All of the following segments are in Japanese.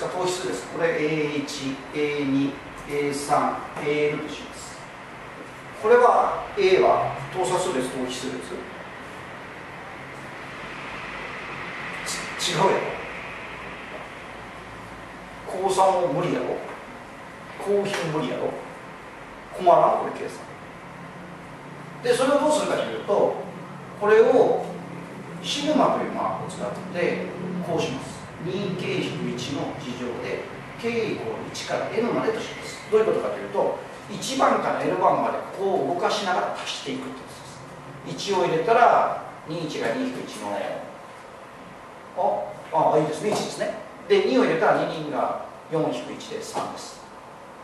した糖質です。これ A1、A2、A3、AN とします。これは A は等差数です、等比数です。違うやろ。高3も無理やろ。高品無理やろ。困らん、これ計算。で、それをどうするかというと、これをシグマというマークを使ってこうします。2k-1 の事情で k イコール1から n までとします。どういうことかというと、1番から n 番までこう動かしながら足していくってことです。1を入れたら21が 2-1 の あ、いいですね、1ですね。で2を入れたら2が 4-1 で3です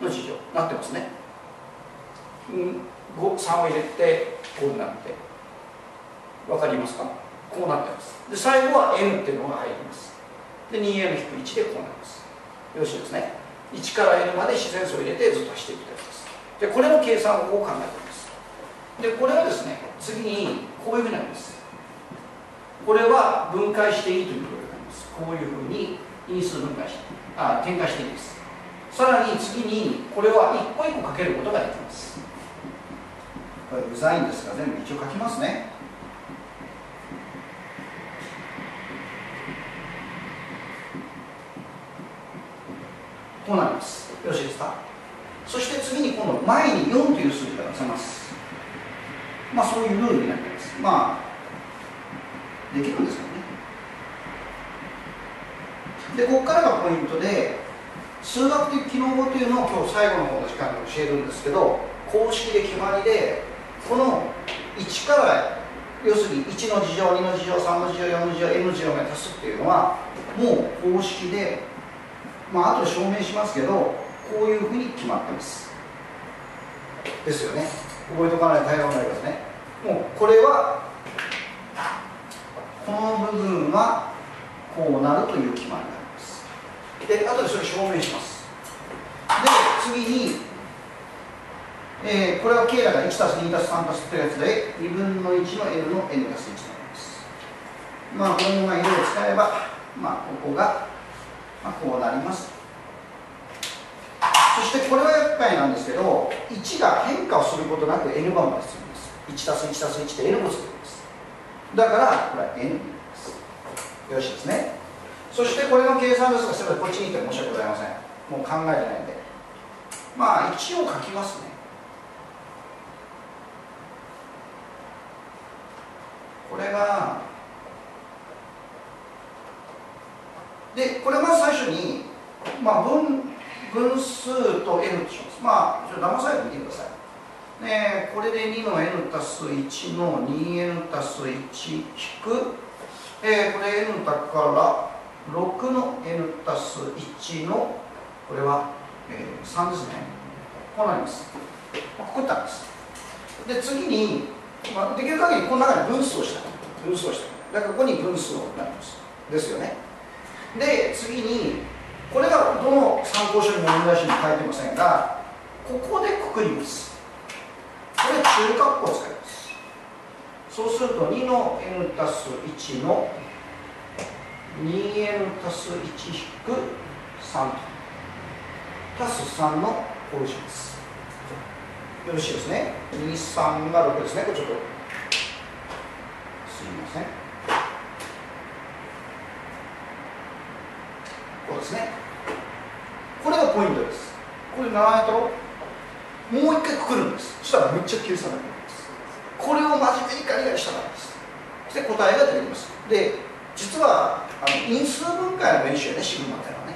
の事情になってますね。3を入れて5になって、分かりますか、こうなってます。で最後は n っていうのが入ります。で 2n-1 でこうなります。よろしいですね。1から n まで自然数を入れてずっと走っていくということです。でこれの計算を考えています。でこれはですね、次にこういうふうになります。これは分解していいということになります。こういうふうに因数分解して展開していいです。さらに次にこれは1個1個かけることができます。これうざいんですが全部一応書きますね。こうなります。よろしいですか。そして次に今度前に4という数字が出せます。まあそういうルールになっています。まあできるんですよね。でここからがポイントで、数学的機能語というのを今日最後の方の時間に教えるんですけど、公式で決まりで、この1から、要するに1の事情、2の事情、3の事情、4の事情、n の事情まで足すっていうのはもう公式で、まあ後で証明しますけど、こういうふうに決まってます。ですよね。覚えとかないと大変になりますね。もうこれはこの部分はこうなるという決まりになります。で後でそれ証明します。で次に、これは k だから 1+2+3+ というやつで2分の1の n の n+1 になります。まあこのまま色を使えば、まあここがこうなります。そしてこれは厄介なんですけど、1が変化をすることなく n 番まで進みます。 1+1+1 で n も進みます。だからこれは n になります。よろしいですね。そしてこれの計算ですが、すみません、こっちにいて申し訳ございません。もう考えてないんで、まあ1を書きますね。これがで、これまず最初に、まあ、分数と n とします。まあ、ちょっと騙されてみてください。ね、これで2の n+1 の 2n+1 引く、これ n だから6の n+1 の、これは、3ですね。こうなります。まあ、ここになります。で、次に、まあ、できる限りこの中に分数をしたい。だからここに分数をなります。ですよね。で次にこれがどの参考書にも問題集に書いてませんが、ここでくくります。これ中括弧を使います。そうすると2の n+1 の 2n+1 引く3と+3のこうします。よろしいですね。23が6ですね。これちょっとすいません。こうですね。これがポイントです。これ7円ともう一回くくるんです。そしたらめっちゃ計算ができます。これを真面目に考えるしたからです。そして答えが出てきます。で実は因数分解の練習ね、シグマというのはね、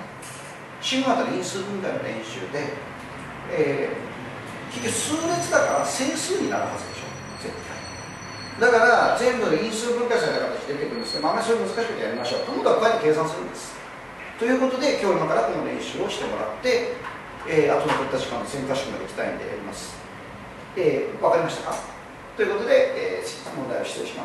シグマという因数分解の練習で、結局数列だから整数になるはずでしょ、絶対。だから全部因数分解された形で出てくるんですけど、まあ、あんまりそれ難しくてやりましょう。ともかくこうやって計算するんです。ということで、今日今からこの練習をしてもらって、後の取った時間の選択肢まで行きたいんでやります。わかりましたか？ということで、問題を失礼します。